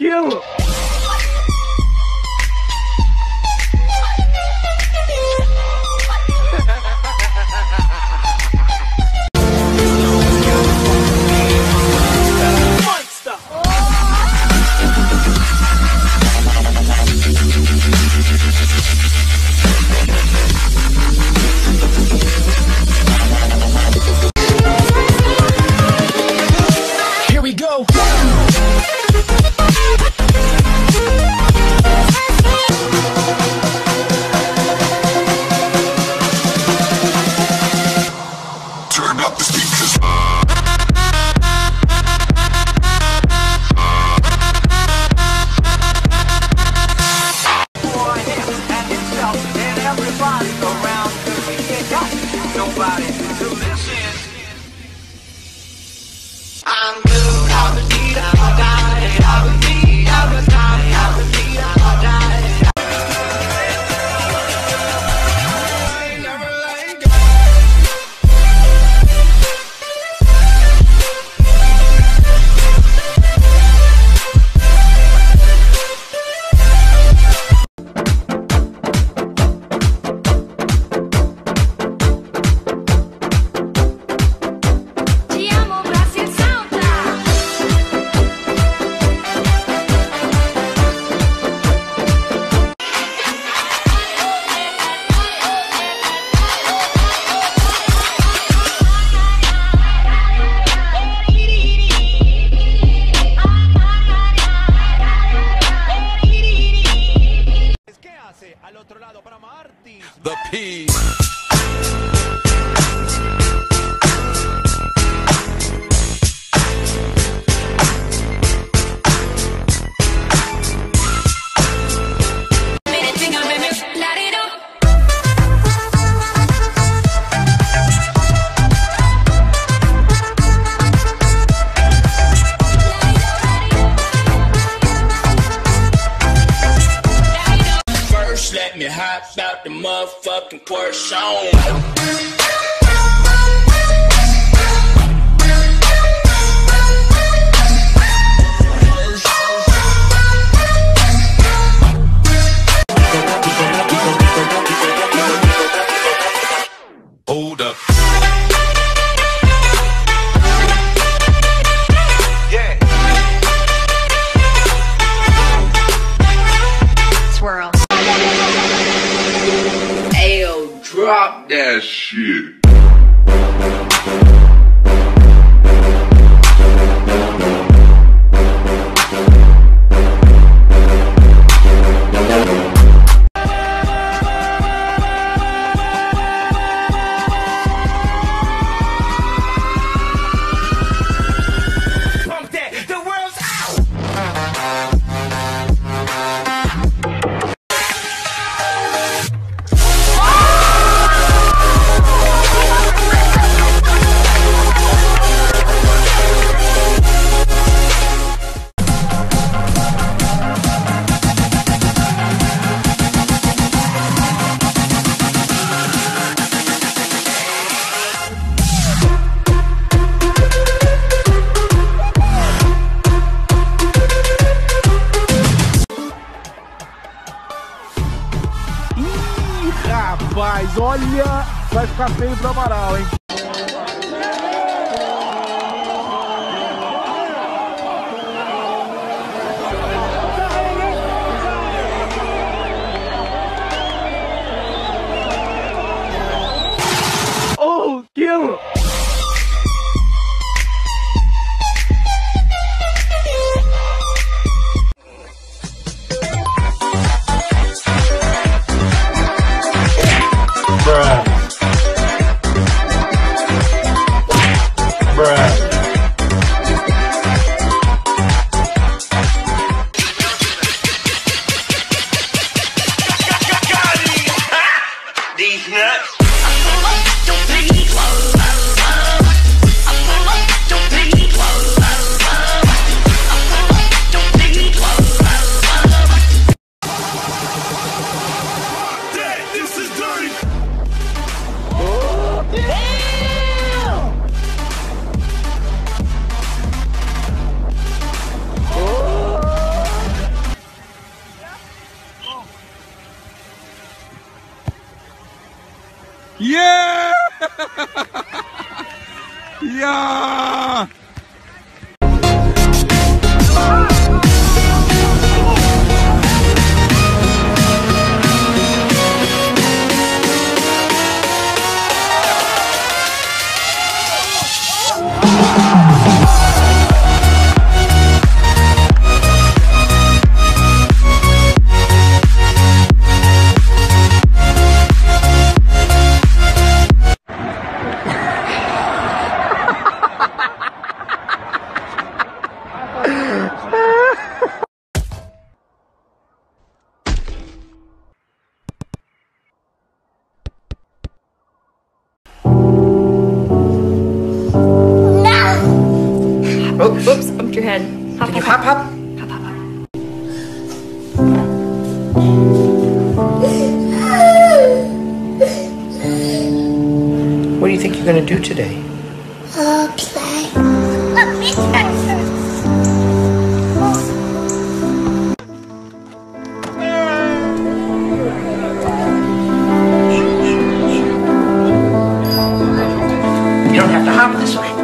aquilo? The peace. Let me hop out the motherfucking Porsche. Drop that shit. Rapaz, olha, vai ficar feio pro Amaral, hein? Oh, quilo! Yeah! Yeah! Oops, bumped your head. Hop, hop, hop, hop. Hop, hop, hop. What do you think you're going to do today? Play. You don't have to hop this way.